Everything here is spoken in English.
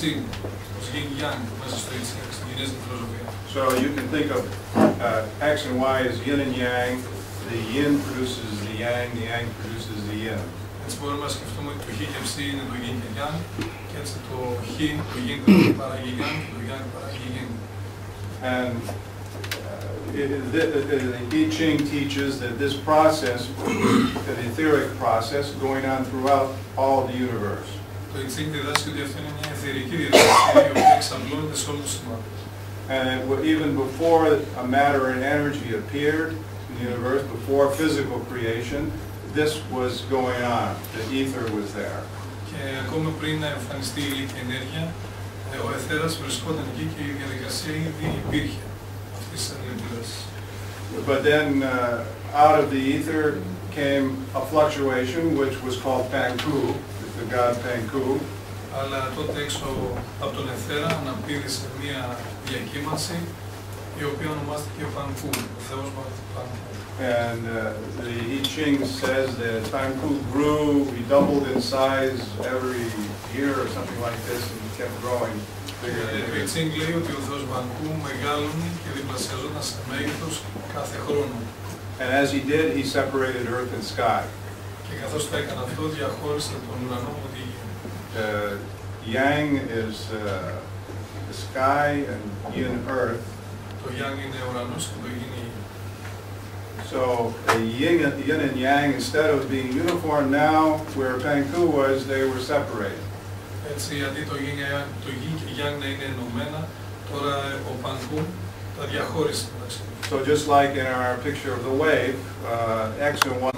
Ching was yin-yang, was the state six, and it isn't philosophy. So you can think of X and Y as yin and yang. The yin produces the yang produces the yin. Έτσι μπορούμε να σκεφτούμε ότι το χ και ψ είναι το yin και yang, και έτσι το χ, το yin παράγει yang, το yang παράγει yin. And the I Ching teaches that this process, the etheric process, going on throughout all the universe. Το I Ching διδάσκει ότι αυτή είναι μια εθερική διαδικασία, η οποία εξαπλώνεται σε όλο το σύμπαν. And even before a matter and energy appeared in the universe, before physical creation, this was going on. The ether was there. Και ακόμα πριν να εμφανιστεί η ενέργεια, ο εθέρας βρισκόταν εκεί και η διαδικασία ήδη υπήρχε. But then out of the ether came a fluctuation which was called Pangu, the god Pangu. Αλλά τότε έξω από τον εθέρα αναπήδησε μια διακύμανση η οποία ονομάστηκε Pangu, ο Θεός Πανκού. And the I Ching says that Pangu grew, he doubled in size every year or something like this, and he kept growing. Η Ching λέει ότι ο Θεός Πανκού μεγάλωνε και διπλασιαζόταν σε μέγεθος κάθε χρόνο. And as he did, he separated earth and sky. Και καθώς το έκανε αυτό, διαχώρισε τον ουρανό από τη γη. Yang is the sky and yin earth. Το yang είναι ουρανός και το yin η γη. So yin and yang, instead of being uniform now, where Pangu was, they were separated. Έτσι, αντί το γη και η γιάνγκ να είναι ενωμένα, τώρα ο Πανκού τα διαχώρισε. So just like in our picture of the wave, X and Y.